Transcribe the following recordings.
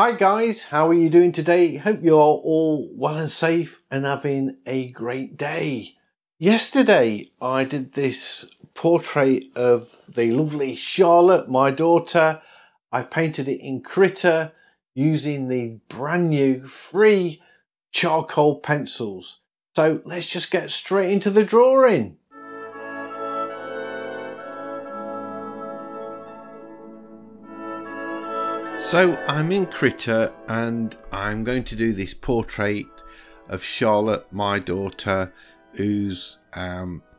Hi guys, how are you doing today? Hope you're all well and safe and having a great day. Yesterday I did this portrait of the lovely Charlotte, my daughter. I painted it in Krita using the brand new free charcoal pencils. So let's just get straight into the drawing. So I'm in Krita and I'm going to do this portrait of Charlotte, my daughter, who's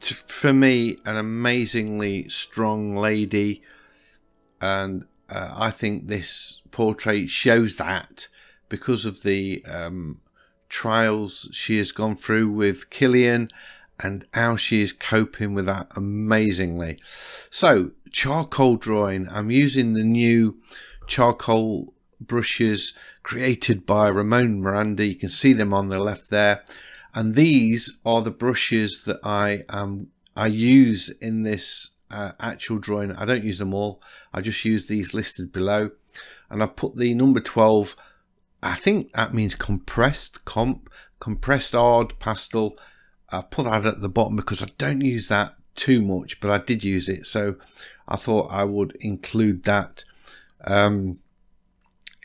for me an amazingly strong lady, and I think this portrait shows that because of the trials she has gone through with Killian and how she is coping with that amazingly. So charcoal drawing, I'm using the new charcoal brushes created by Ramon Miranda. You can see them on the left there, and these are the brushes that I use in this actual drawing. I don't use them all, I just use these listed below, and I've put the number 12, I think that means compressed, compressed hard pastel. I put that at the bottom because I don't use that too much, but I did use it, so I thought I would include that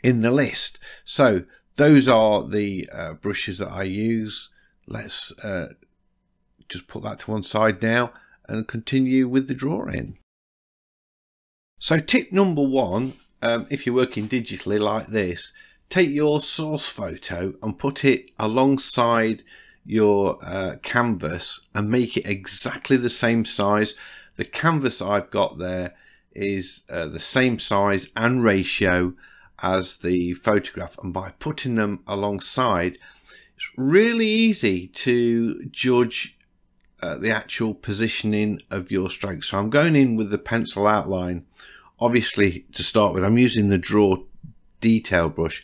in the list. So those are the brushes that I use. Let's just put that to one side now and continue with the drawing. So tip number one, if you're working digitally like this, take your source photo and put it alongside your canvas and make it exactly the same size. The canvas I've got there is the same size and ratio as the photograph, and by putting them alongside it's really easy to judge the actual positioning of your strokes. So I'm going in with the pencil outline, obviously, to start with. I'm using the draw detail brush,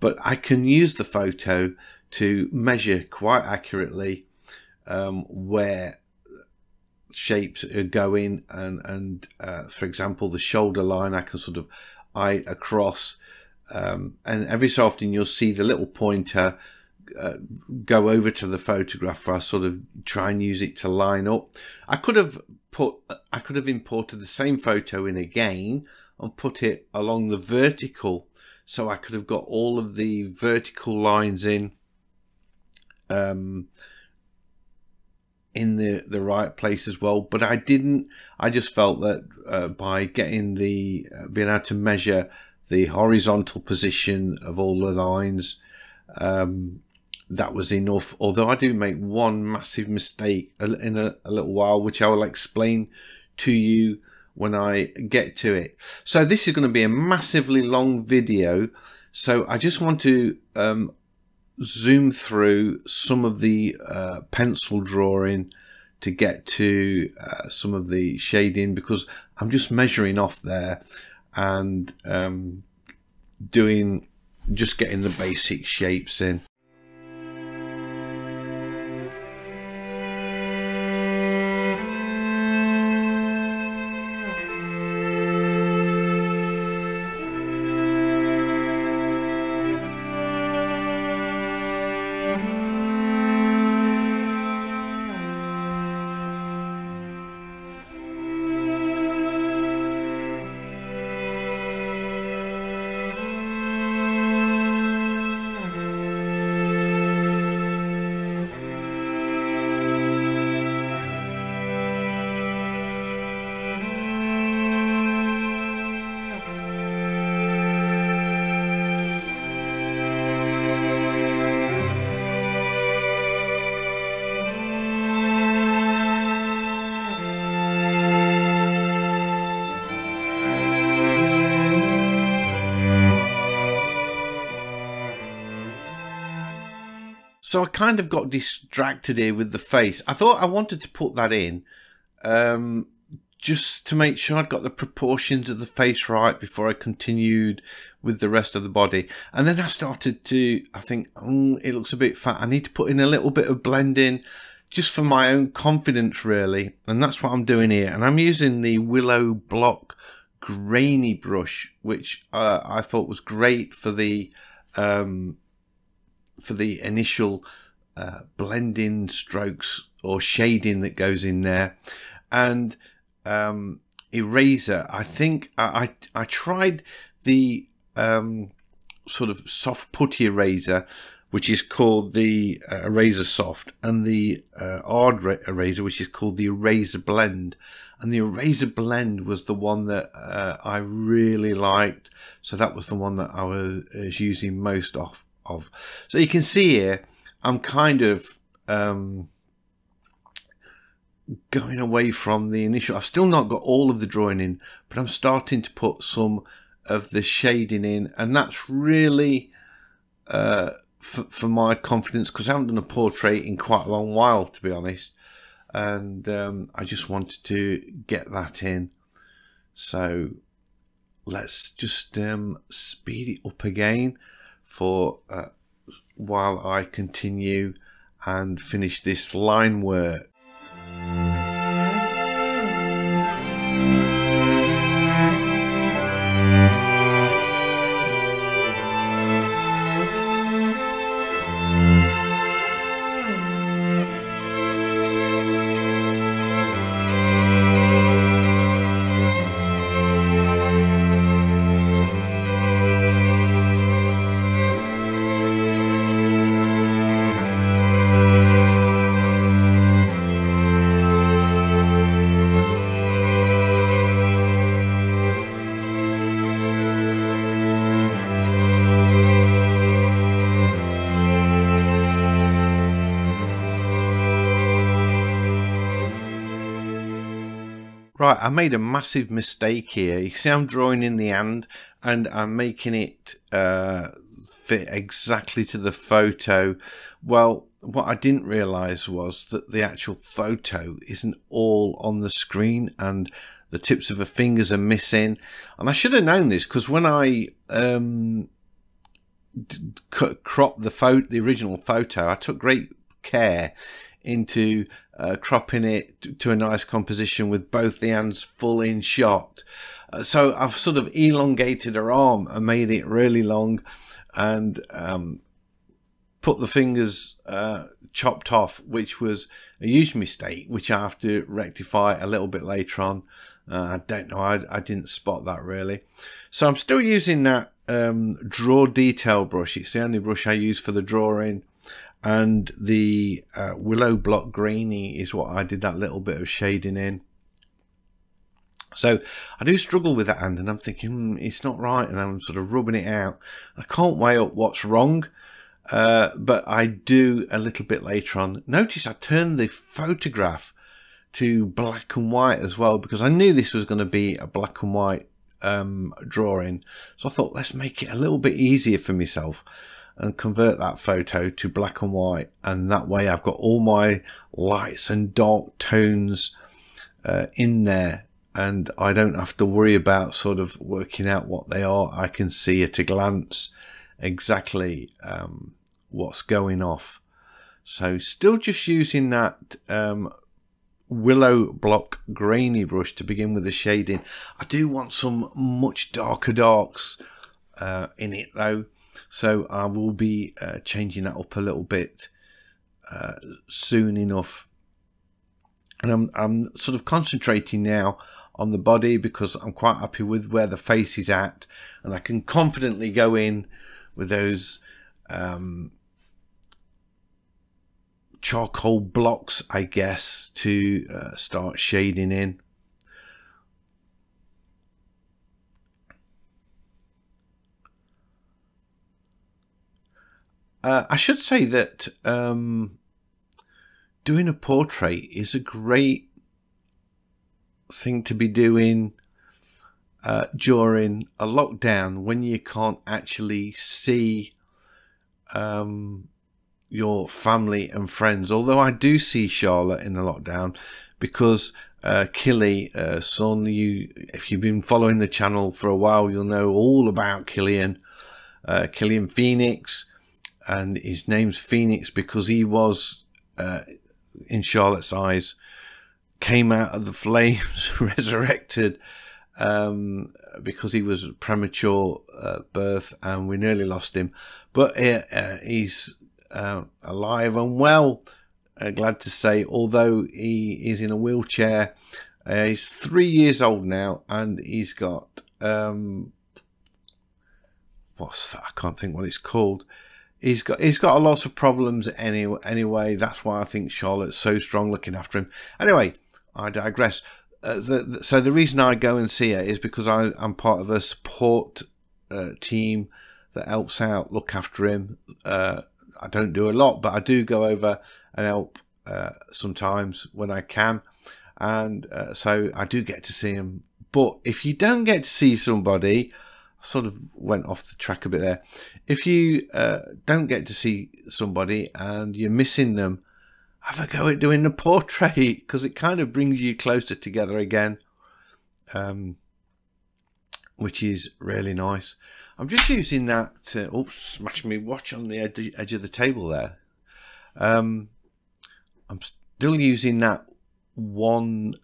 but I can use the photo to measure quite accurately where shapes are going, and for example the shoulder line I can sort of eye across, and every so often you'll see the little pointer go over to the photograph where I sort of try and use it to line up. I could have imported the same photo in again and put it along the vertical, so I could have got all of the vertical lines in the right place as well, but I didn't. I just felt that by getting the being able to measure the horizontal position of all the lines, that was enough. Although I do make one massive mistake in a little while, which I will explain to you when I get to it. So this is going to be a massively long video, so I just want to zoom through some of the pencil drawing to get to some of the shading, because I'm just measuring off there and just getting the basic shapes in. So I kind of got distracted here with the face. I thought I wanted to put that in just to make sure I'd got the proportions of the face right before I continued with the rest of the body. And then I started to, I think, it looks a bit fat. I need to put in a little bit of blending just for my own confidence, really. And that's what I'm doing here. And I'm using the Willow Block grainy brush, which I thought was great for the initial blending strokes or shading that goes in there. And eraser, I think I tried the sort of soft putty eraser, which is called the Eraser Soft, and the hard eraser, which is called the Eraser Blend. And the Eraser Blend was the one that I really liked. So that was the one that I was using most of. So you can see here, I'm kind of going away from the initial. I've still not got all of the drawing in, but I'm starting to put some of the shading in. And that's really... For my confidence, because I haven't done a portrait in quite a long while, to be honest, and I just wanted to get that in. So let's just speed it up again for while I continue and finish this line work. Right, I made a massive mistake here. You see I'm drawing in the and I'm making it fit exactly to the photo. Well, what I didn't realise was that the actual photo isn't all on the screen and the tips of her fingers are missing. And I should have known this, because when I cropped the original photo, I took great care into cropping it to a nice composition with both the hands full in shot. So I've sort of elongated her arm and made it really long, and put the fingers chopped off, which was a huge mistake, which I have to rectify a little bit later on. I don't know, I didn't spot that really. So I'm still using that draw detail brush. It's the only brush I use for the drawing. And the willow block greeny is what I did that little bit of shading in. So I do struggle with that hand, and I'm thinking it's not right, and I'm sort of rubbing it out. I can't weigh up what's wrong, but I do a little bit later on. Notice I turned the photograph to black and white as well, because I knew this was going to be a black and white drawing. So I thought, let's make it a little bit easier for myself and convert that photo to black and white, and that way I've got all my lights and dark tones in there, and I don't have to worry about sort of working out what they are. I can see at a glance exactly what's going off. So still just using that willow block grainy brush to begin with the shading. I do want some much darker darks in it though. So I will be changing that up a little bit soon enough. And I'm sort of concentrating now on the body, because I'm quite happy with where the face is at. And I can confidently go in with those charcoal blocks, I guess, to start shading in. I should say that doing a portrait is a great thing to be doing during a lockdown, when you can't actually see your family and friends. Although I do see Charlotte in the lockdown, because Killy, son, if you've been following the channel for a while, you'll know all about Killian, Killian Phoenix. And his name's Phoenix because he was, in Charlotte's eyes, came out of the flames, resurrected because he was premature at birth and we nearly lost him. But he's alive and well, glad to say, although he is in a wheelchair. He's 3 years old now, and he's got what's that? I can't think what it's called. He's got a lot of problems anyway. That's why I think Charlotte's so strong looking after him. Anyway, I digress. So the reason I go and see her is because I'm part of a support team that helps out, look after him. I don't do a lot, but I do go over and help sometimes when I can. And so I do get to see him. But if you don't get to see somebody, I sort of went off the track a bit there. If you don't get to see somebody and you're missing them, have a go at doing the portrait, because it kind of brings you closer together again, which is really nice. I'm just using that to, oops, smash me watch on the edge of the table there. I'm still using that one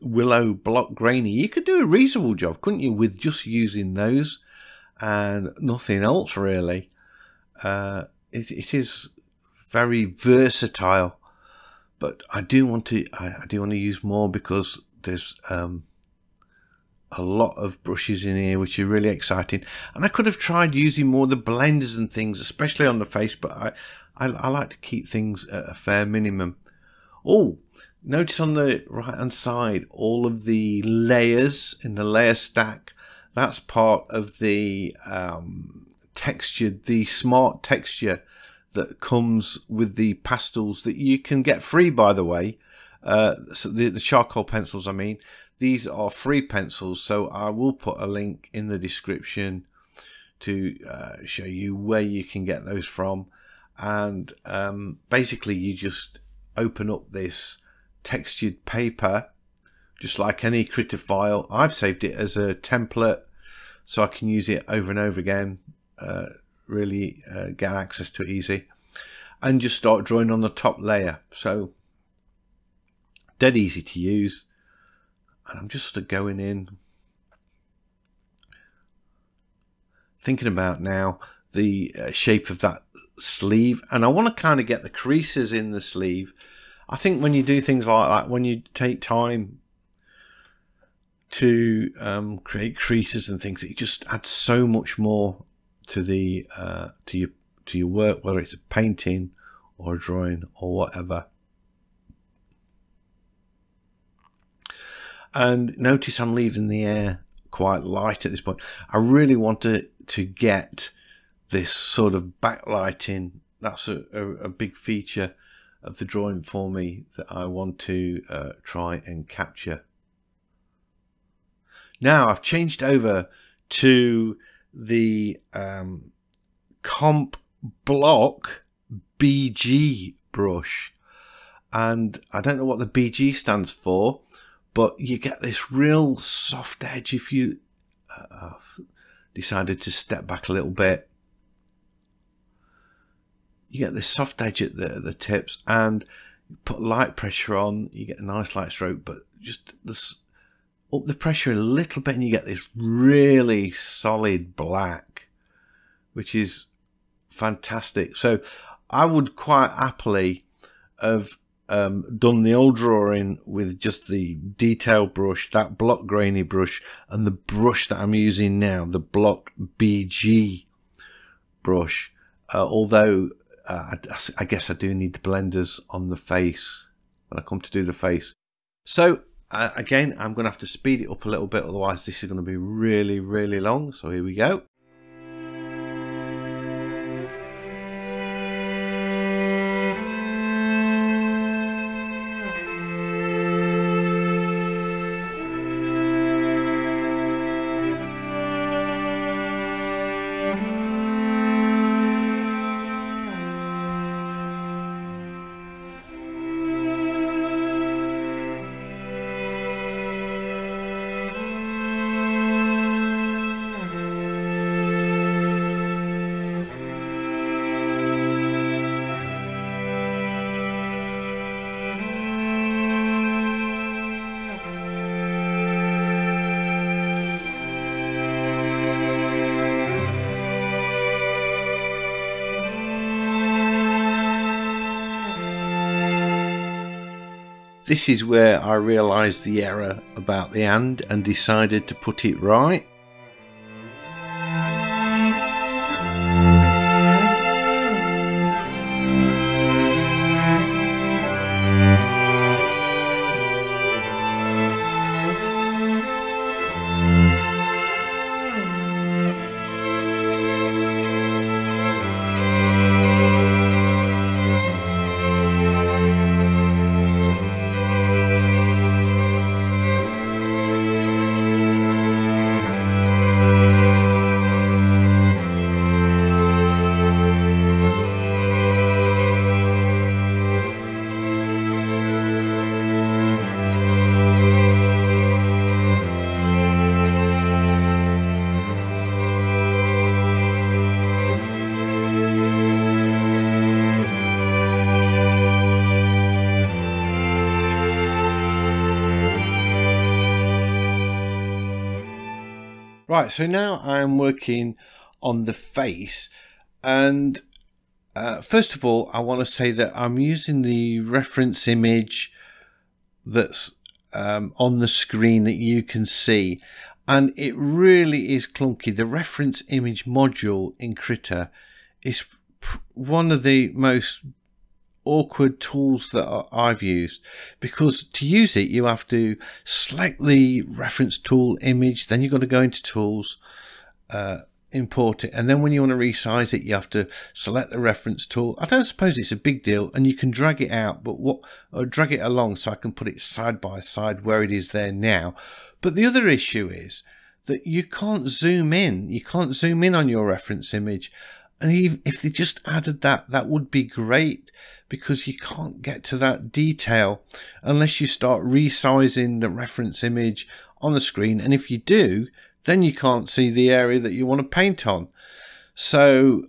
willow block grainy. You could do a reasonable job, couldn't you, with just using those and nothing else really. It is very versatile, but I do want to use more, because there's a lot of brushes in here which are really exciting, and I could have tried using more of the blenders and things, especially on the face, but I like to keep things at a fair minimum. Oh, notice on the right hand side all of the layers in the layer stack. That's part of the smart texture that comes with the pastels that you can get free, by the way. So the charcoal pencils, I mean, these are free pencils, so I will put a link in the description to show you where you can get those from. And basically you just open up this textured paper, just like any Krita file. I've saved it as a template so I can use it over and over again, really get access to it easy, and just start drawing on the top layer. So dead easy to use, and I'm just going in thinking about now the shape of that sleeve, and I want to kind of get the creases in the sleeve. I think when you do things like that, when you take time to create creases and things, it just adds so much more to the to your work, whether it's a painting or a drawing or whatever. And notice I'm leaving the air quite light at this point. I really want to get this sort of backlighting. That's a big feature of the drawing for me that I want to try and capture. Now I've changed over to the comp block BG brush, and I don't know what the BG stands for, but you get this real soft edge if you decided to step back a little bit. You get this soft edge at the tips, and you put light pressure on, you get a nice light stroke, but just this, up the pressure a little bit, and you get this really solid black, which is fantastic. So I would quite happily have done the old drawing with just the detail brush, that block grainy brush, and the brush that I'm using now, the block BG brush, although I guess I do need the blenders on the face when I come to do the face. So again, I'm going to have to speed it up a little bit, otherwise this is going to be really, really long. So here we go. This is where I realised the error about the and decided to put it right. Right, so now I'm working on the face, and first of all I want to say that I'm using the reference image that's on the screen that you can see, and it really is clunky. The reference image module in Krita is one of the most awkward tools that I've used, because to use it you have to select the reference tool image, then you've got to go into tools, import it, and then when you want to resize it you have to select the reference tool. I don't suppose it's a big deal, and you can drag it out, but drag it along so I can put it side by side where it is there now. But the other issue is that you can't zoom in. You can't zoom in on your reference image. And even if they just added that, that would be great, because you can't get to that detail unless you start resizing the reference image on the screen. And if you do, then you can't see the area that you want to paint on. So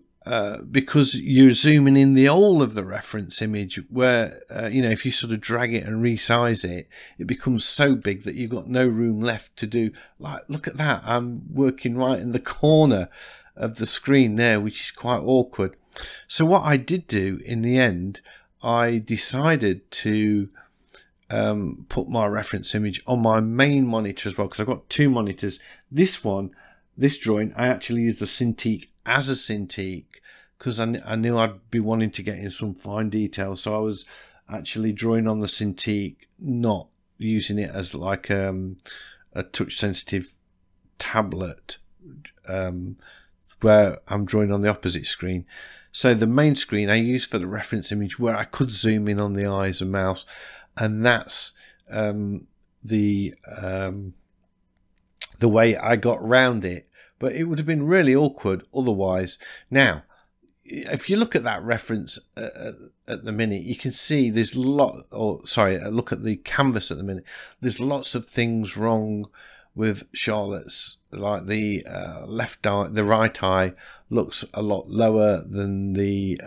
because you're zooming in the whole of the reference image, where, you know, if you sort of drag it and resize it, it becomes so big that you've got no room left to do. Like, look at that. I'm working right in the corner of the screen there, which is quite awkward. So what I did do in the end, I decided to put my reference image on my main monitor as well, because I've got two monitors. This one, this drawing, I actually used the Cintiq as a Cintiq, because I knew I'd be wanting to get in some fine detail, so I was actually drawing on the Cintiq, not using it as like a touch sensitive tablet where I'm drawing on the opposite screen. So the main screen I use for the reference image, where I could zoom in on the eyes and mouth, and that's the way I got round it. But it would have been really awkward otherwise. Now, if you look at that reference at the minute, you can see there's a lot, or sorry, look at the canvas at the minute, there's lots of things wrong with Charlotte's, like the left eye, the right eye looks a lot lower than the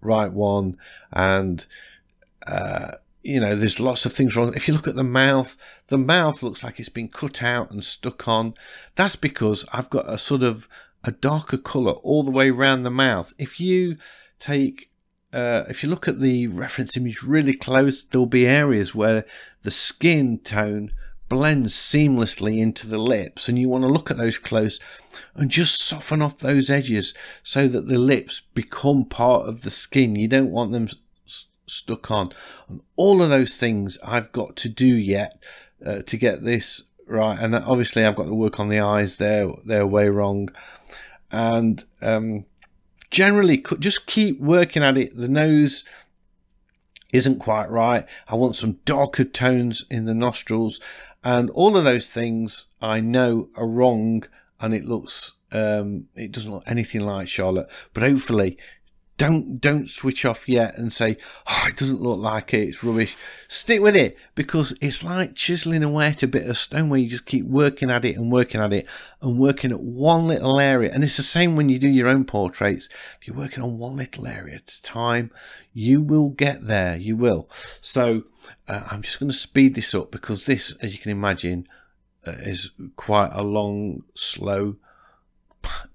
right one, and you know, there's lots of things wrong. If you look at the mouth looks like it's been cut out and stuck on. That's because I've got a sort of a darker color all the way around the mouth. If you take if you look at the reference image really close, there'll be areas where the skin tone blends seamlessly into the lips, and you want to look at those close and just soften off those edges so that the lips become part of the skin. You don't want them stuck on, and all of those things I've got to do yet to get this right. And obviously I've got to work on the eyes there, they're way wrong, and generally just keep working at it. The nose isn't quite right. I want some darker tones in the nostrils, and all of those things I know are wrong, and it looks it doesn't look anything like Charlotte. But hopefully don't switch off yet and say, oh, it doesn't look like it, it's rubbish. Stick with it, because it's like chiseling away at a bit of stone, where you just keep working at it and working at it and working at one little area. And it's the same when you do your own portraits. If you're working on one little area at a time, you will get there, you will. So I'm just going to speed this up, because this, as you can imagine, is quite a long, slow,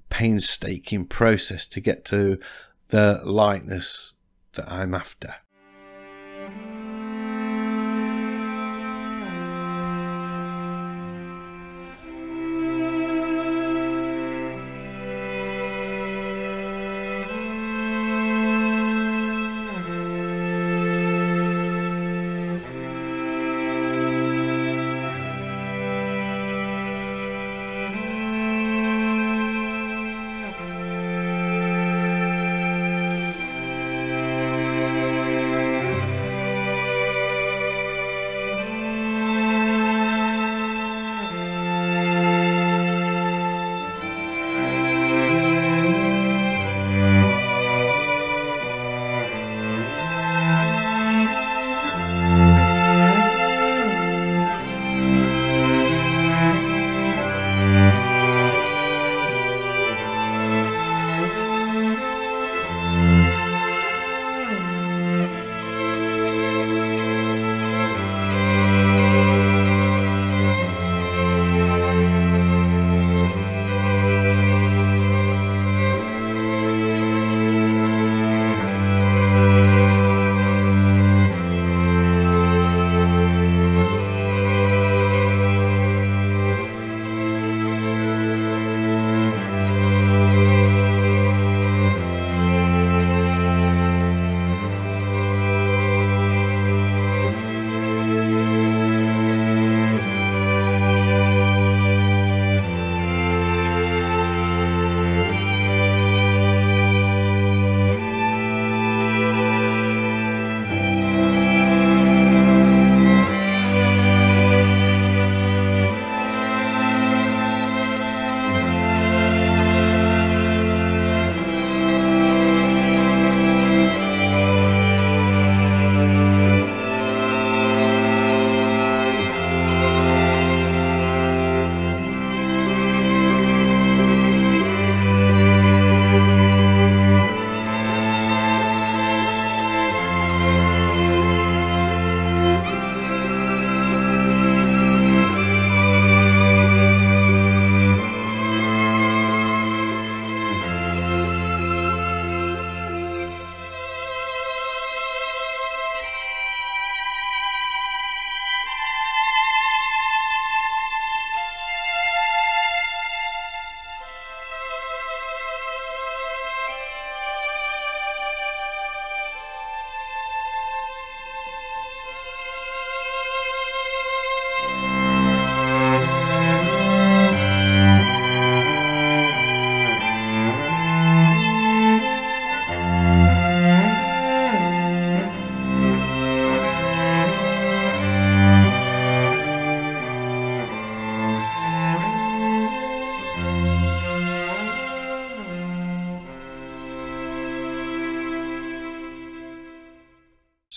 painstaking process to get to the likeness that I'm after.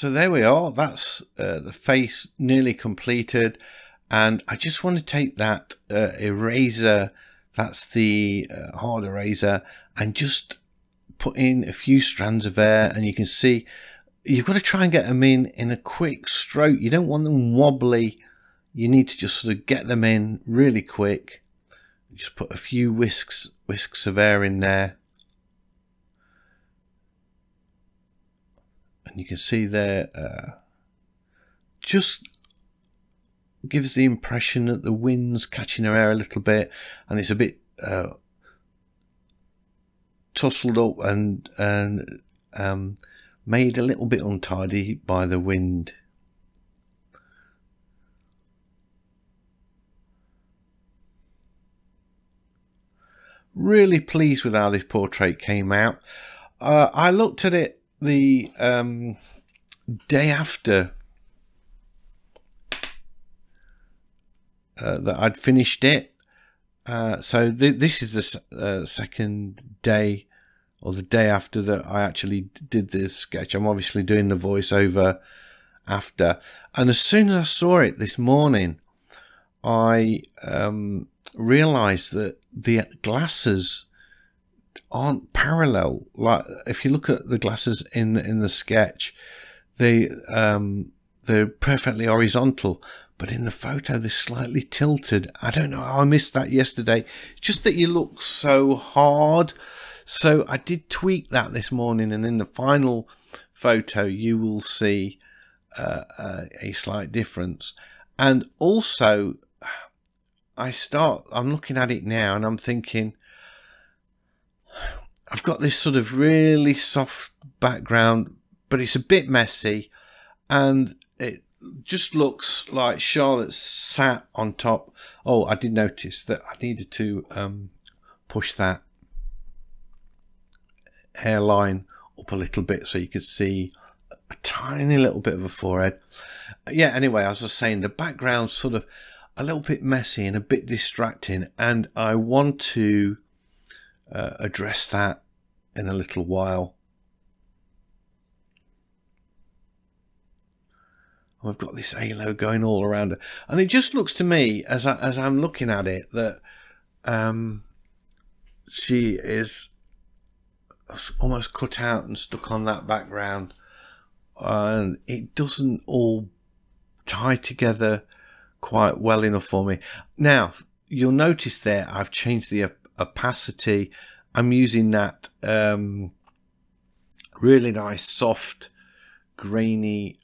So there we are. That's the face nearly completed. And I just want to take that eraser, that's the hard eraser, and just put in a few strands of hair. And you can see you've got to try and get them in a quick stroke. You don't want them wobbly. You need to just sort of get them in really quick. Just put a few whisks of hair in there. And you can see there, just gives the impression that the wind's catching her hair a little bit, and it's a bit tousled up and made a little bit untidy by the wind. Really pleased with how this portrait came out. I looked at it the day after that I'd finished it. So this is the second day, or the day after that I actually did this sketch. I'm obviously doing the voiceover after. And as soon as I saw it this morning, I realized that the glasses aren't parallel. Like if you look at the glasses in the sketch, they're perfectly horizontal, but in the photo they're slightly tilted. I don't know how I missed that yesterday. Just that you look so hard. So I did tweak that this morning, and in the final photo you will see a slight difference. And also I'm looking at it now and I'm thinking, I've got this sort of really soft background, but it's a bit messy, and it just looks like Charlotte sat on top. Oh, I did notice that I needed to push that hairline up a little bit so you could see a tiny little bit of a forehead. Yeah, anyway, as I was saying, the background's sort of a little bit messy and a bit distracting, and I want to address that in a little while. I've got this halo going all around it, and it just looks to me as I'm looking at it that she is almost cut out and stuck on that background, and it doesn't all tie together quite well enough for me. Now you'll notice there I've changed the opacity. I'm using that really nice soft grainy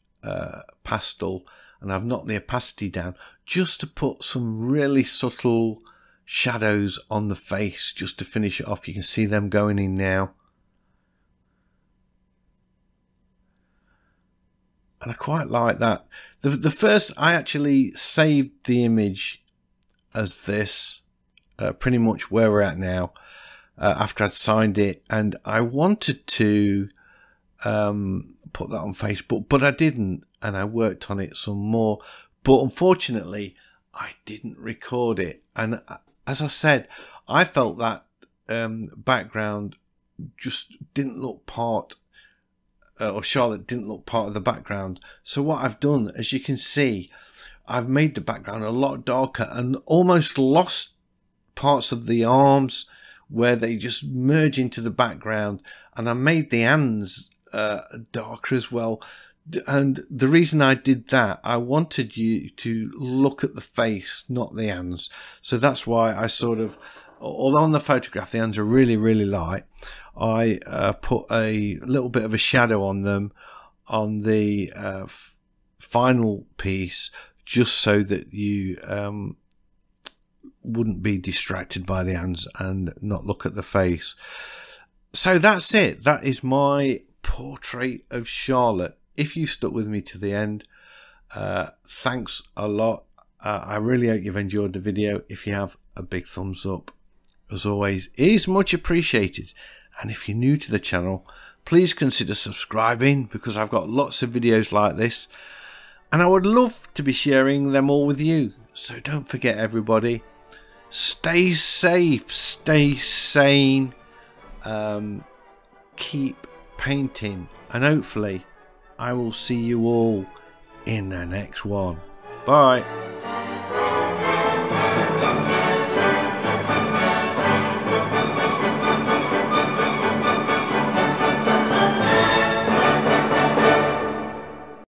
pastel, and I've knocked the opacity down just to put some really subtle shadows on the face just to finish it off. You can see them going in now, and I quite like that. The first, I actually saved the image as this, pretty much where we're at now, after I'd signed it, and I wanted to put that on Facebook, but I didn't, and I worked on it some more, but unfortunately I didn't record it. And as I said, I felt that background just didn't look part or Charlotte didn't look part of the background. So what I've done, as you can see, I've made the background a lot darker and almost lost parts of the arms where they just merge into the background, and I made the hands darker as well. And the reason I did that, I wanted you to look at the face, not the hands. So that's why I sort of, although on the photograph the hands are really light, I put a little bit of a shadow on them on the final piece, just so that you wouldn't be distracted by the hands and not look at the face. So that's it. That is my portrait of Charlotte. If you stuck with me to the end, thanks a lot. I really hope you've enjoyed the video. If you have, a big thumbs up, as always, is much appreciated. And if you're new to the channel, please consider subscribing, because I've got lots of videos like this, and I would love to be sharing them all with you. So don't forget, everybody, stay safe, stay sane, keep painting, and hopefully I will see you all in the next one. Bye.